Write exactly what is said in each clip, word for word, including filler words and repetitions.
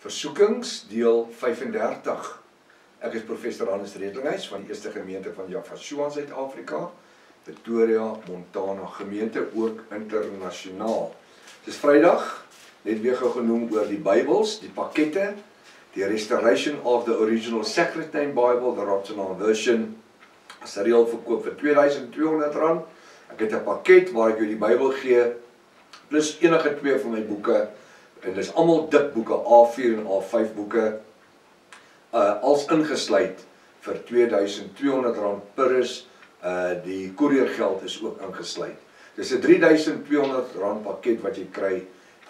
Versoekings deel vyfendertig. Ek is professor Hannes Redelinghuys van die eerste gemeente van YAHVAHSHUA in Suid-Afrika, Victoria Montana gemeente, ook internasionaal. Dis Vrydag, net weer genoem oor die Bybels, die pakkette, die restoration of the original Sacred Time Bible, the Rotterdam version, as a reël verkoop vir tweeduisend tweehonderd rand. Ek het 'n pakket waar ek jou die Bybel gee plus enige twee van my boeke. En dis almal dik boeke, A vier en A vyf boeke, uh, als ingesluit vir tweeduisend tweehonderd rand per is, uh, die koeriergeld is ook ingesluit. Dis 'n drieduisend tweehonderd rand pakket wat jy kry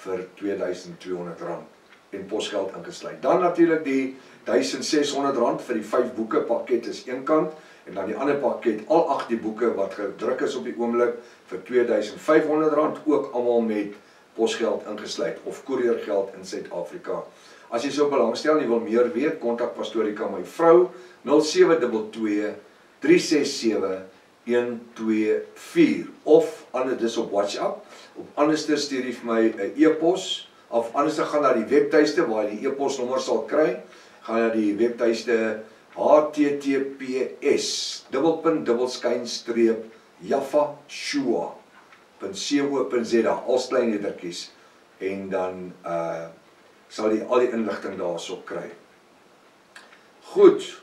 vir tweeduisend tweehonderd rand en posgeld ingesluit. Dan natuurlik die duisend ses honderd rand vir die vyf boeke pakket is een kant, en dan die ander pakket, al agt die boeke wat gedruk is op die oomblik vir tweeduisend vyfhonderd rand, ook almal met posgeld ingesluit of koeriergeld in Suid-Afrika. As jy so belangstel en jy wil meer weet, kontak Pastorika my vrou nul sewe twee twee drie ses sewe een twee vier of ander dis op WhatsApp. Op anderste stuur jy vir my 'n e-pos of anderste gaan na die webtuiste waar jy die e-posnommer sal kry. Gaan na die webtuiste h t t p s dubbelpunt dubbelskynstreep yahvahshua punt co punt z a als klein lettertjies, en dan uh, sal jy al die inligting daarsop kry. Goed.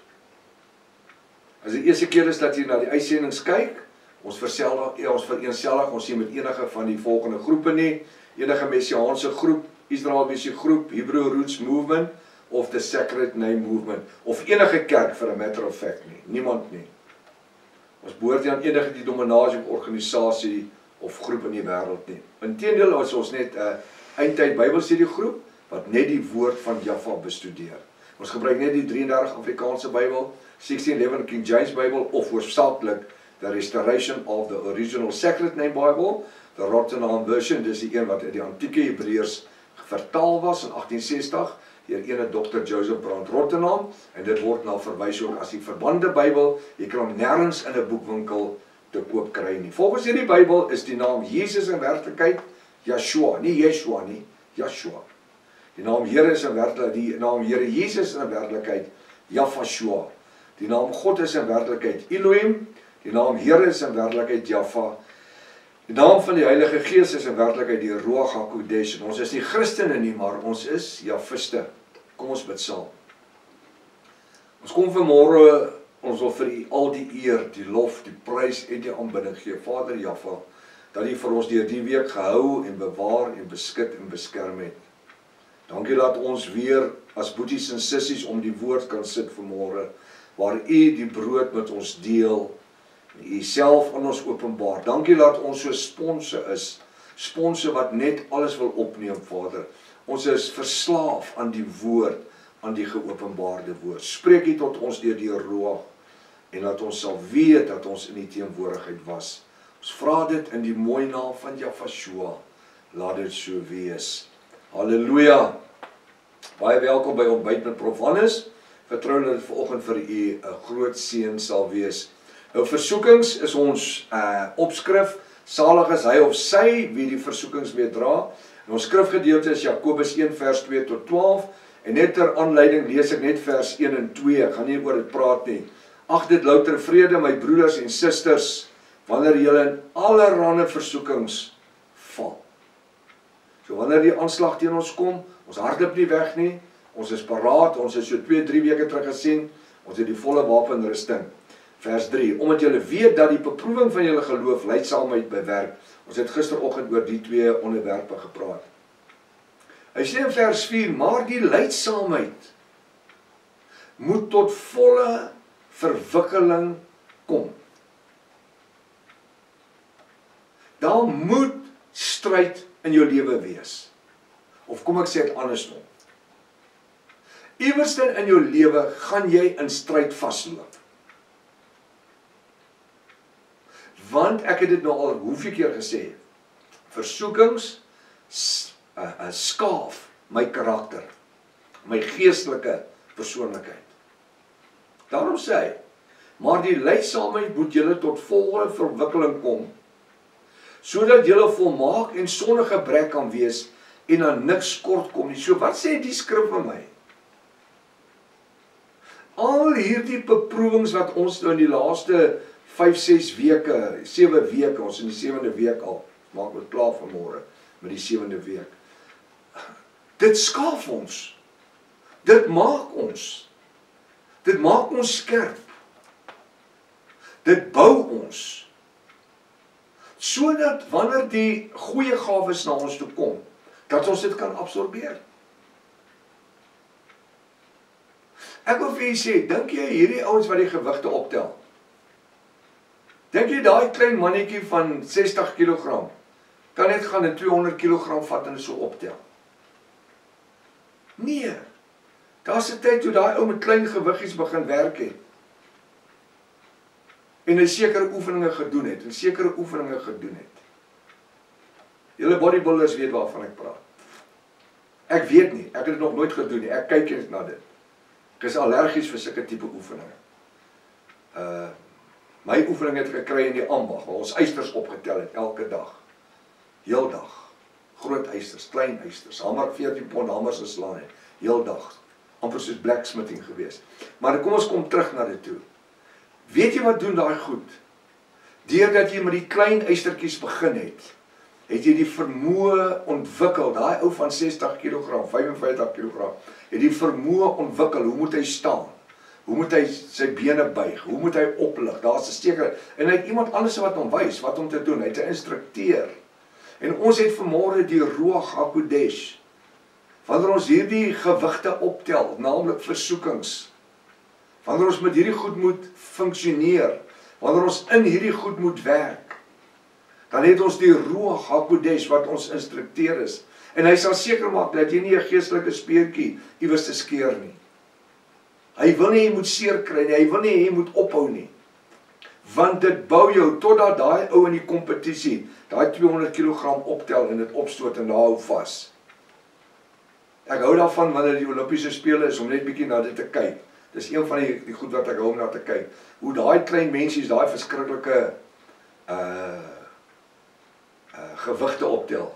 As die eerste keer is dat jy na die uitsendings kyk, ons verseldig, ja, ons vereenseldig ons nie met enige van die volgende groepe nie: enige messiaanse groep, Israeliese groep, Hebrew Roots Movement of the Sacred Name Movement of enige kerk vir 'n matter of fact nie, niemand nie. Ons behoort nie aan enige denominasie of organisasie of groep in die wêreld nie. Inteendeel, ons ons net 'n eindtyd Bybelstudie groep wat net die woord van Jahva bestudeer. Ons gebruik net die drieëndertig Afrikaanse Bybel, sixteen eleven King James Bybel of hoofsaaklik the Restoration of the Original Sacred Name Bible, the Rotterdam version, dis die een wat uit die antieke Hebreërs vertaal was in agttien sestig deur ene dokter Joseph Bryant Rotherham, en dit word nou verwys ook as die verbande Bybel. Jy kan hom nêrens in 'n boekwinkel te koop kry nie. Volgens hierdie Bybel is die naam Jesus in werklikheid Yahshua, nie Yeshua nie, Yahshua. Die naam Here is in werklikheid, die naam Here Jesus in werklikheid YAHVAHSHUA. Die naam God is in werklikheid Elohim, die naam Here is in werklikheid Jaffa. Die naam van die Heilige Gees is in werklikheid die Ruach HaKodesh. Ons is nie Christene nie, maar ons is Yahvista. Kom ons bid saam. Ons kom vanmôre, ons wil vir U al die eer, die lof, die prys en die aanbidding gee. Vader Jahva, dat U vir ons deur die week gehou en bewaar en beskik en beskerm het. Dankie dat ons weer as boeties en sissies om die woord kan sit vanmôre, waar U die brood met ons deel en U self aan ons openbaar. Dankie dat ons so sponse is, sponse wat net alles wil opneem, Vader. Ons is verslaaf aan die woord, aan die geopenbaarde woord. Spreek U tot ons deur die Ruach, en dat ons sal weet dat ons in die teenwoordigheid was. Ons vra dit in die mooi naam van YAHVAHSHUA. Laat dit so wees. Halleluja. Baie welkom by Ontbyt met Prof Hannes. Vertrou dat dit vanoggend vir u 'n groot seën sal wees. Nou, versoekings is ons uh, opskrif. Salig is hy of sy wie die versoekings meedra. En ons skrifgedeelte is Jakobus een vers twee tot twaalf. En net ter aanleiding lees ek net vers een en twee. Ek gaan nie oor dit praat nie. Ag, dit louter vrede, my broeders en susters, wanneer julle in allerlei versoekings val. So wanneer die aanslag teen ons kom, ons hardloop nie weg nie. Ons is paraat. Ons het so twee drie weke terug gesien, ons het die volle wapenrusting. vers drie. Omdat julle weet dat die beproewing van julle geloof leidsaamheid bewerk. Ons het gisteroggend oor die twee onderwerpe gepraat. Hy sê in vers vier, maar die leidsaamheid moet tot volle verwikkeling kom. Daar moet stryd in jou lewe wees. Of kom ek sê dit andersom. Iewers in jou lewe gaan jy in stryd vasloop. Want ek het dit nou al hoeveel keer gesê. Versoekings skaaf my karakter, my geestelike persoonlikheid. Daarom sê hy, maar die leidsaamheid moet julle tot volle verwikkeling kom, sodat julle volmaak en sonder gebrek kan wees en dan niks kort kom nie. So wat sê die skrif vir my? Al hierdie beproewings wat ons nou in die laaste vyf, ses weke, sewe weke, ons in die sewende week al, maak ons klaar vanmôre met die sewende week. Dit skaaf ons. Dit maak ons. Dit maak ons skerp. Dit bou ons. Sodat wanneer die goeie gawes na ons toe kom, dat ons dit kan absorbeer. Ek wil vir jy sê, dink jy hierdie ouens wat die gewigte optel? Dink jy daai klein mannetjie van sestig kilogram kan net gaan en tweehonderd kilogram vat en so optel? Nee. Daar's 'n tyd toe daai ou met klein gewiggies begin werk het. En hy sekere oefeninge gedoen het, en sekere oefeninge gedoen het. Julle bodybuilders weet waarvan ek praat. Ek weet nie, ek het dit nog nooit gedoen nie. Ek kyk eens na dit. Ek is allergies vir sulke tipe oefeninge. Uh my oefening het gekry in die ambag, waar ons eisters opgetel het elke dag. Heel dag. Groot eisters, klein eisters, hamer veertien pond hamers geslaan het, heel dag. Amper soos blacksmithing gewees. Maar kom ons kom terug na dit toe. Weet jy wat doen daai goed? Deurdat jy met die klein eistertjies begin het, het jy die vermoë ontwikkel. Daai ou van sestig kilogram, vyfenvyftig kilogram, het die vermoë ontwikkel. Hoe moet hy staan? Hoe moet hy sy bene buig? Hoe moet hy oplig? Daar's 'n steker. En hy het iemand anders wat hom wys wat om te doen. Hy het 'n instrukteur. En ons het vanmôre die Ruach HaKodesh. Wanneer ons hierdie gewigte optel, naamlik versoekings, wanneer ons met hierdie goed moet funksioneer, wanneer ons in hierdie goed moet werk, dan het ons die Ruach HaKodesh wat ons instrukteer is. En hy sal seker maak dat jy nie 'n geestelike speertjie iewers te skeer nie. Hy wil nie jy moet seer kry nie, hy wil nie jy moet ophou nie. Want dit bou jou totdat daai ou in die kompetisie daai tweehonderd kilogram optel en dit opstoot en hou vas. Ek hou daarvan wanneer die Olimpiese spele is om net bietjie na dit te kyk. Dis een van die, die goed wat ek hou om na te kyk. Hoe daai klein mensies daai verskriklike uh, uh, gewigte optel.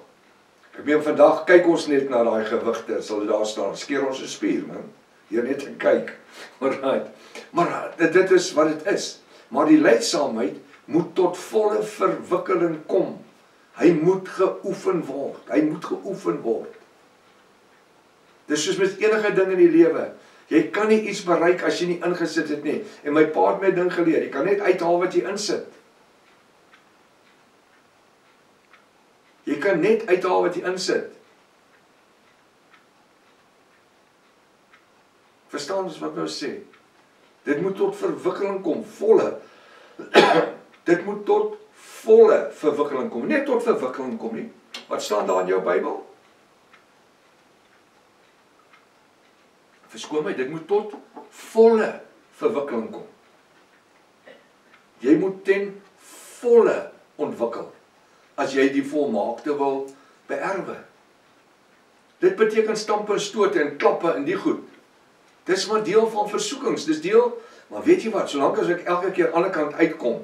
Ek meen vandag kyk ons net na daai gewigte, sal dit daar staan. Skeer ons 'n spier, man. Hier net te kyk. Alraai. Maar dit is wat dit is. Maar die leidsaamheid moet tot volle verwikkeling kom. Hy moet geoefen word. Hy moet geoefen word. Dis soos met enige ding in die lewe. Jy kan nie iets bereik as jy nie ingesit het nie. En my pa het my ding geleer. Jy kan net uithaal wat jy insit. Jy kan net uithaal wat jy insit. Verstaan ons wat nou sê? Dit moet tot verwikkeling kom, volle. Dit moet tot volle verwikkeling kom. Net tot verwikkeling kom nie. Wat staan daar in jou Bybel? Verskoon my, dit moet tot volle verwikkeling kom. Jy moet ten volle ontwikkel, as jy die volmaakte wil beerwe. Dit beteken stampe, stote en klappe in die goed. Dit is maar deel van versoekings, dit is deel, maar weet jy wat, solank as ek elke keer aan die ander kant uitkom,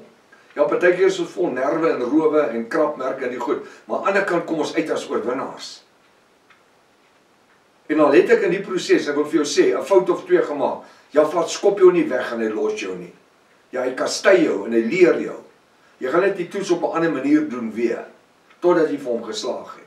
ja, partykeer is ons vol nerwe en rowe en krapmerke in die goed, maar aan die ander kant kom ons uit as oorwinnaars. En al het ek in die proses, ek wil vir jou sê, 'n fout of twee gemaak. Jahva skop jou nie weg en hy los jou nie. Ja, hy kastig jou en hy leer jou. Jy gaan net die toets op 'n ander manier doen weer, totdat jy vir hom geslaag het.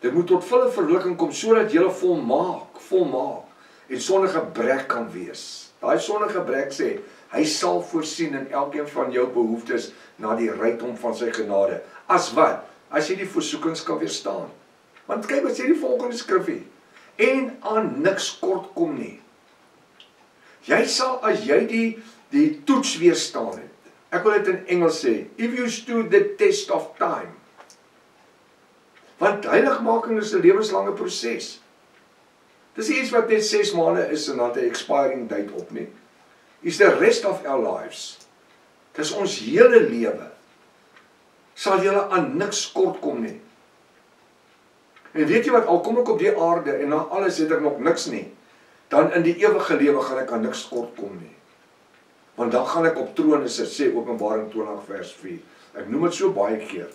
Dit moet tot volle vervulling kom sodat jy volmaak, volmaak en sonder gebrek kan wees. Daai sonder gebrek sê, hy sal voorsien in elkeen van jou behoeftes na die rykdom van sy genade. As wat? As jy die versoekings kan weerstaan. Want kyk wat sê die volgende skrifie. En aan niks kort kom nie. Jy sal as jy die, die toets weerstaan het. Ek wil dit in Engels sê. If you stood the test of time. Want heiligmaking is 'n lewenslange proses. Dis iets wat net ses maande is en dan 'n expiring date op nie. Is the rest of our lives. Dis ons hele lewe. Sal jy aan niks kort kom nie. En weet jy wat, al kom ek op die aarde en na alles het ek nog niks nie, dan in die ewige lewe gaan ek aan niks kort kom nie. Want dan gaan ek op trone sit, sê Openbaring twintig vers vier. Ek noem dit so baie keer.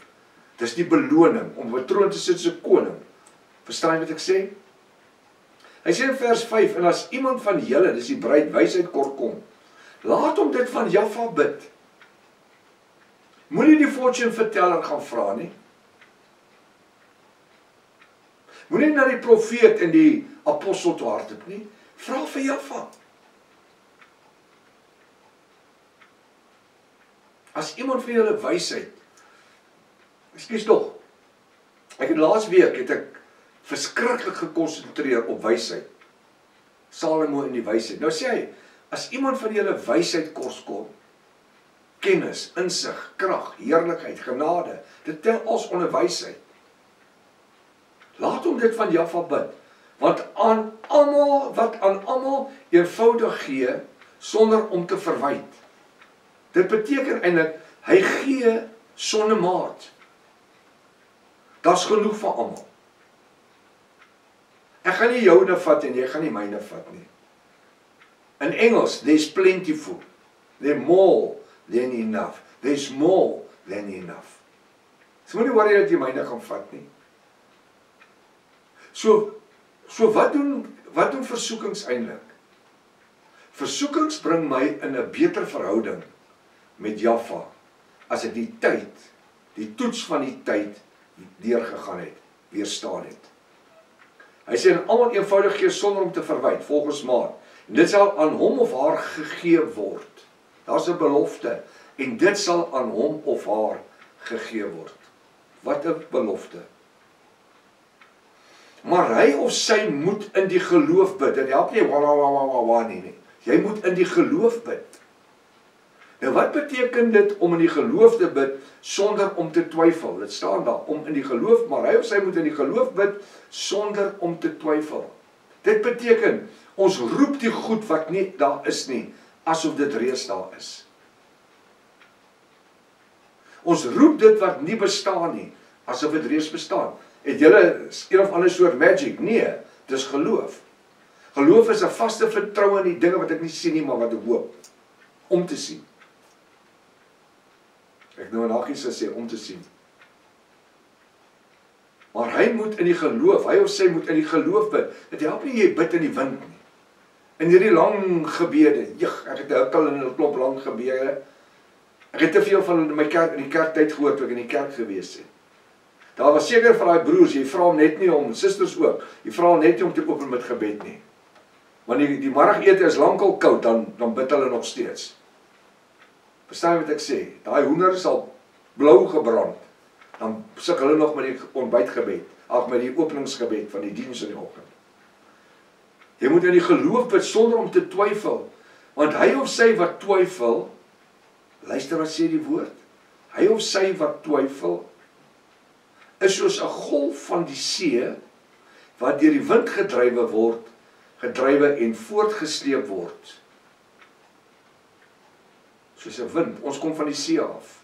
Dis die beloning om op 'n troon te sit soos 'n koning. Verstaan jy wat ek sê? Hy sê in vers vyf, en as iemand van julle, dis die bruid, wysheid kort kom, laat hom dit van Jaffa bid. Moenie die fortune verteller gaan vra nie. Moenie na die profeet en die apostel toe hardloop nie. Vra vir Jahva. As iemand vir julle wysheid. Ekskuus tog. Ek het laas week het ek verskriklik gekonsentreer op wysheid. Salomo en die wysheid. Nou sê hy, as iemand van julle wysheid kos kom, kennis, insig, krag, heerlikheid, genade, dit tel als onder wysheid. Laat hom dit van Jahva bid, want aan almal wat aan almal eenvoudig gee sonder om te verwyd. Dit beteken eintlik hy gee sonder maat. Daar's genoeg vir almal. Ek gaan nie joune vat en jy gaan nie myne vat nie. In Engels, there's plentiful. There's more than enough. There's more than enough. So moenie worry dat jy myne gaan vat nie. So, so wat doen, wat doen versoekings eintlik? Versoekings bring my in 'n beter verhouding met Jahva as ek die tyd, die toets van die tyd deurgegaan het, weerstaan het. Hy sê en almal eenvoudig gee sonder om te verwyd, volgens maat. En dit sal aan hom of haar gegee word. Daar's 'n belofte en dit sal aan hom of haar gegee word. Wat 'n belofte. Maar hy of sy moet in die geloof bid. Dit help nie wa wa wa wa wa nie nie. Jy moet in die geloof bid. Nou wat beteken dit om in die geloof te bid sonder om te twyfel? Dit staan daar om in die geloof, maar hy of sy moet in die geloof bid sonder om te twyfel. Dit beteken ons roep die goed wat nie daar is nie, asof dit reeds daar is. Ons roep dit wat nie bestaan nie, asof dit reeds bestaan. Het julle een of ander soort magic? Nee, dis geloof. Geloof is 'n vaste vertroue in die dinge wat ek nie sien nie, maar wat ek hoop om te sien. Ek nou en Haggies sê om te sien. Maar hy moet in die geloof, hy of sy moet in die geloof bid. Dit help nie jy bid in die wind nie. In hierdie lang gebede, jeg, ek het 'n hukkel en 'n klop lang gebede. Ek het te veel van my kerk in die kerktyd gehoor toe ek in die kerk gewees het. Daar was seker vir daai broers, jy vra hom net nie om, sisters ook, jy vra hom net nie om te open met gebed nie. Want die, die middagete is lankal koud, dan, dan bid hulle nog steeds. Verstaan jy wat ek sê? Daai hoender is al blauw gebrand, dan suk hulle nog met die ontbijtgebed, af met die openingsgebed van die diens in die oggend. Jy moet in die geloof bid sonder om te twyfel, want hy of sy wat twyfel, luister wat sê die woord, hy of sy wat twyfel, is soos 'n golf van die see wat deur die wind gedrywe word, gedrywe en voortgesleep word. Soos 'n wind, ons kom van die see af.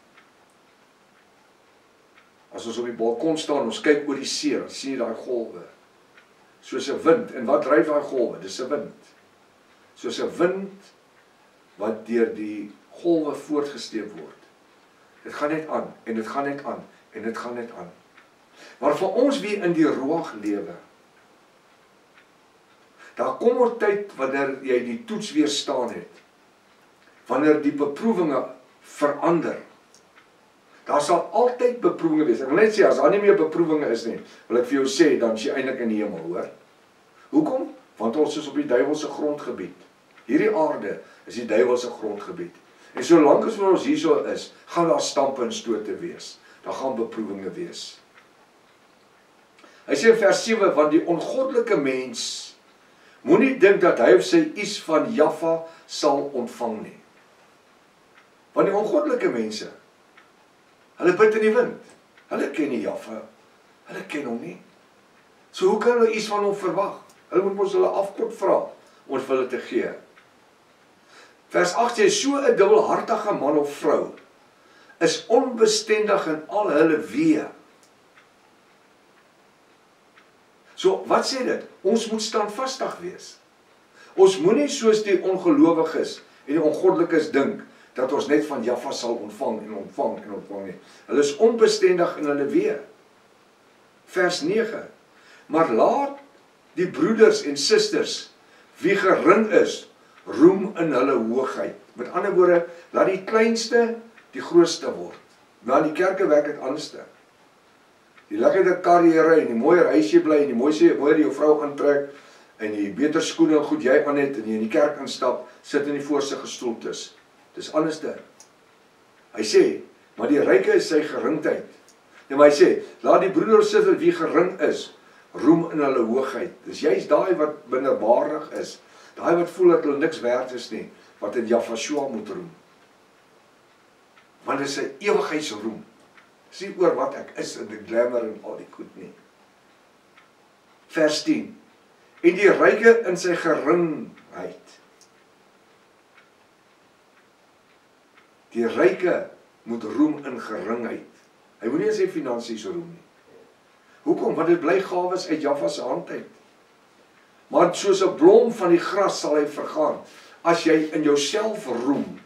As ons op die balkon staan, ons kyk oor die see, dan sien jy daai golwe. Soos 'n wind, en wat dryf daai golwe? Dis 'n wind. Soos 'n wind wat deur die golwe voortgesleep word. Dit gaan net aan en dit gaan net aan en dit gaan net aan. Maar vir ons wie in die Ruach lewe, daar kom 'n tyd wanneer jy die toets weerstaan het, wanneer die beproewinge verander. Daar sal altyd beproewinge wees. Ek wil net sê, as daar nie meer beproewinge is nie, wil ek vir jou sê, dan is jy eintlik in die hemel, hoor. Hoekom? Want ons is op die duiwelse grondgebied. Hierdie aarde is die duiwelse grondgebied. En solank as ons hierso is, gaan daar stampe en stote wees. Daar gaan beproewinge wees. Hy sê in vers sewe, want die ongoddelike mens moenie dink dat hy of sy iets van Jahva sal ontvang nie. Want die ongoddelike mense, hulle bid in die wind. Hulle ken nie Jahva. Hulle ken hom nie. So hoe kan hulle iets van hom verwag? Hulle moet ons hulle afkort vra om vir hulle te gee. Vers agt sê, so 'n dubbelhartige man of vrou is onbestendig in al hulle weë. So, wat sê dit? Ons moet standvastig wees. Ons moenie soos die ongelowiges en die ongoddelikes dink dat ons net van Jaffa sal ontvang en ontvang en ontvang nie. Hulle is onbestendig in hulle weë. Vers nege. Maar laat die broeders en sisters, wie gering is, roem in hulle hoogheid. Met ander woorde, laat die kleinste die grootste word. Maar in die kerke werk het anders te. Die lekkerder carrière en die mooier huisje bly en die mooier mooier jou vrou aantrek en die beter skoene en goed jy aan het en jy in die kerk instap, sit in die voorste gestoel tussen. Dis anders te. Hy sê, maar die ryke is sy geringheid. En maar hy sê, laat die broeders sister wie gering is, roem in hulle hoogheid. Dis juist daai wat minderwaardig is. Daai wat voel dat hulle niks werd is nie, wat in YAHVAHSHUA moet roem. Want dit is 'n ewigheidsroem. Dis nie oor wat ek is en die glamour en al die goed nie. Vers tien. En die ryke in sy geringheid. Die ryke moet roem in geringheid. Hy moet nie in sy finansies roem nie. Hoekom? Want dit bly gawes uit Jaffa se hand uit. Maar soos 'n blom van die gras sal hy vergaan as jy in jouself roem.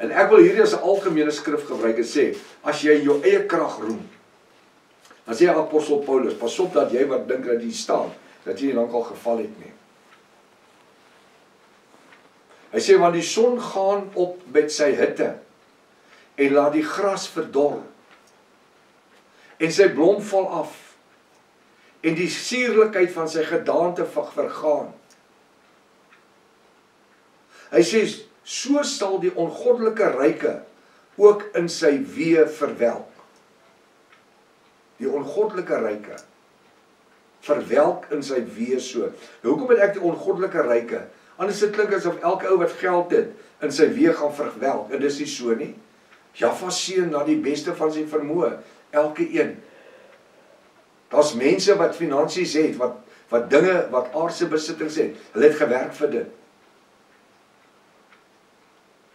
En ek wil hierdie as 'n algemene skrif gebruik en sê, as jy jou eie krag roem, dan sê apostel Paulus, pas op dat jy wat dink dat jy staan, dat jy nie lank al geval het nie. Hy sê, want die son gaan op met sy hitte en laat die gras verdor. En sy blom val af, en die sierlikheid van sy gedaante vergaan. Hy sê, so sal die ongoddelike ryke ook in sy weë verwelk. Die ongoddelike ryke verwelk in sy weë so. Nou, hoekom het ek die ongoddelike ryke? Anders dit klink asof elke ou wat geld het, in sy weë gaan verwelk. En dis nie so nie. Jaffa seën na die beste van sy vermoë. Elke een. Daar's mense wat finansies het, wat, wat dinge, wat aardse besittings het. Hulle het gewerk vir dit.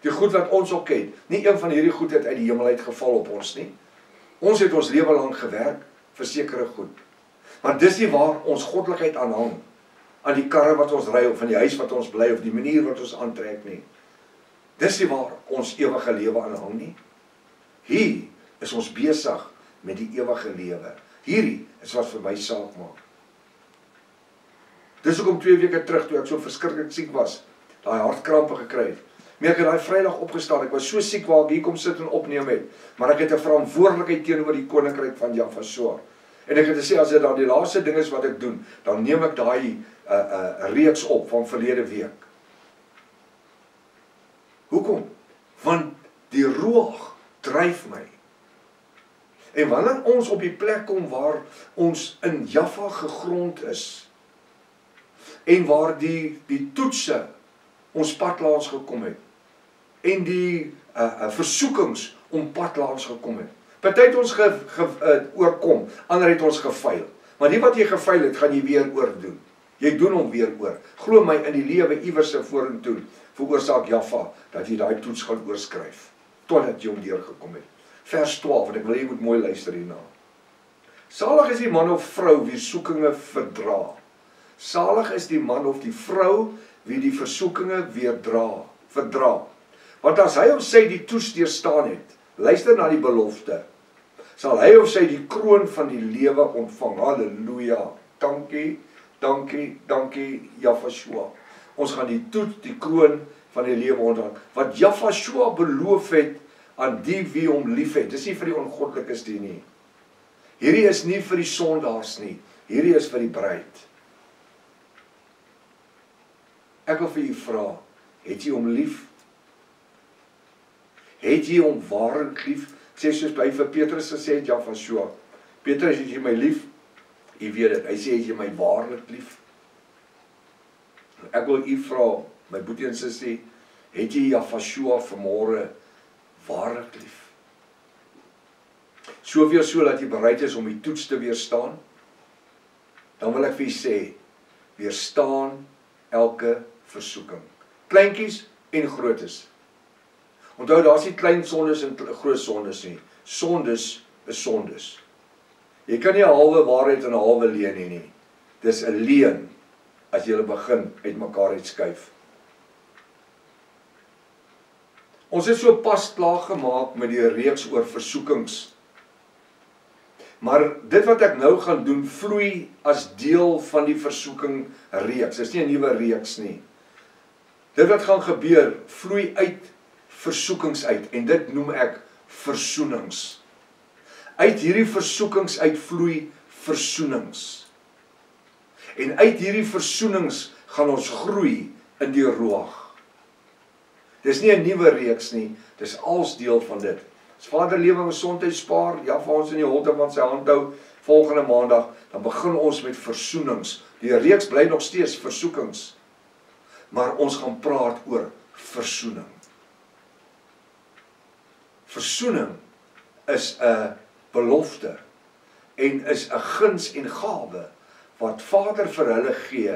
Die goed wat ons ook het. Nie een van hierdie goed het uit die hemel uitgeval op ons nie. Ons het ons lewe lank gewerk vir sekere goed. Maar dis nie waar ons goddelikheid aan hang. Aan die karre wat ons ry of van die huis wat ons bly of die manier wat ons aantrek nie. Dis nie waar ons ewige lewe aan hang nie. Hier is ons besig met die ewige lewe. Hierdie is wat vir my saak maak. Dis hoekom twee weke terug toe ek so verskriklik siek was, daai hartkrampe gekry het. Maar ek het daai Vrydag opgestaan, ek was so siek waar ek hier kom sit en opneem het, maar ek het 'n verantwoordelikheid teenoor die koninkryk van YAHVAHSHUA. En ek het gesê as dit dan die laaste ding is wat ek doen, dan neem ek daai uh, uh, reeks op van verlede week. Hoekom? Want die roog dryf my. En wanneer ons op die plek kom waar ons in Jaffa gegrond is en waar die, die toetse ons pad langs gekom het en die uh, uh, versoekings om pad langs gekom het. Party het ons ge, ge, uh, oorkom, ander het ons gefaal. Maar die wat jy gefaal het, gaan jy weer oordoen. Jy doen hom weer oor. Glo my, in die lewe iewers se vorentoe veroorsaak Jaffa dat jy daai toets gaan oorskryf totdat jy hom deurgekom het. Vers twaalf, en ek wil jy moet mooi luister hierna. Salig is die man of vrou wie soekinge verdra. Salig is die man of die vrou wie die versoekinge weerdra, verdra. Want as hy of sy die toets deurstaan het, luister na die belofte, sal hy of sy die kroon van die lewe ontvang. Halleluja. Dankie, dankie, dankie, YAHVAHSHUA. Ons gaan die toets, die kroon van die lewe ontvang. Wat YAHVAHSHUA beloof het, aan die wie hom liefhet. Dis nie vir die ongoddelikes die nie. Hierdie is nie vir die sondaars nie. Hierdie is vir die bruid. Ek wil vir u vra, het jy hom lief? Het jy hom waarlik lief? Sê soos by vir Petrus gesê het, YAHVAHSHUA. Petrus, het jy my lief? U weet dit. Hy sê, het jy my waarlik lief? Ek wil u vra, my boetie en sussie, het jy YAHVAHSHUA vanmôre waarlik lief? Soveel so dat jy bereid is om die toets te weerstaan, dan wil ek vir jy sê, weerstaan elke versoeking. Kleinkies en grootes. Onthou, daar is nie klein sondes en groot sondes nie. Sondes is sondes. Jy kan nie 'n halwe waarheid en 'n halwe leuen hê nie. Dis 'n leuen as jy begin uitmekaar uitskuif. Ons is so pas klaargemaak met die reeks oor versoekings. Maar dit wat ek nou gaan doen, vloei as deel van die versoeking reeks. Dit is nie 'n nuwe reeks nie. Dit wat gaan gebeur, vloei uit versoekings uit. En dit noem ek versoenings. Uit hierdie versoekings uit vloei versoenings. En uit hierdie versoenings gaan ons groei in die roag. Dit is nie 'n nuwe reeks nie. Dit is als deel van dit. As Vader lewe en gesondheid spaar, ja, vir ons in die holte van sy hand hou, volgende maandag, dan begin ons met versoenings. Die reeks bly nog steeds versoekings. Maar ons gaan praat oor versoening. Versoening is 'n belofte en is 'n guns en gawe wat Vader vir hulle gee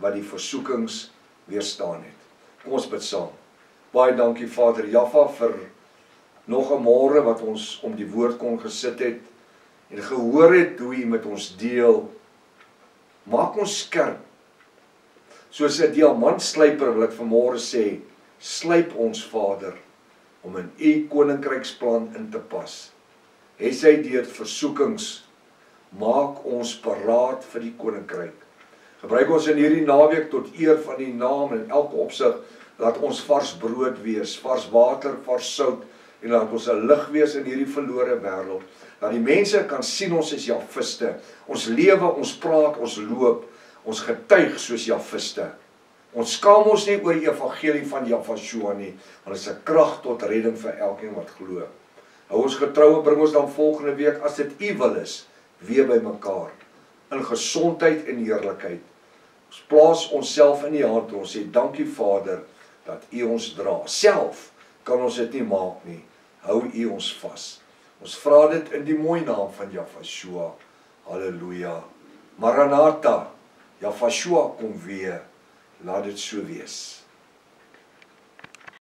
wat die versoekings weerstaan het. Kom ons bid saam. Baie dankie Vader Jahva vir nog 'n môre wat ons om die woord kon gesit het en gehoor het hoe U met ons deel. Maak ons skerp. Soos 'n diamantslyper wil ek vanmôre sê, slyp ons Vader om in U koninkryksplan in te pas. Hê sy deur versoekings, maak ons paraat vir die koninkryk. Gebruik ons in hierdie naweek tot eer van U naam en in elke opsig. Laat ons vars brood wees, vars water, vars sout en laat ons 'n lig wees in hierdie verlore wêreld. Dat die mense kan sien ons is Yahvista. Ons lewe, ons praat, ons loop, ons getuig soos Yahvista. Ons skaam ons nie oor die evangelie van Javashua nie, want dit is 'n krag tot redding vir elkeen wat glo. Hou ons getrou en bring ons dan volgende week as dit U wil is, weer bymekaar in gesondheid en heerlikheid. Ons plaas onsself in U hand. Ons sê dankie Vader dat U ons dra. Self kan ons dit nie maak nie. Hou U ons vas. Ons vra dit in die mooi naam van Javashua. Halleluja. Maranatha. Javashua kom weer. Laat dit so wees.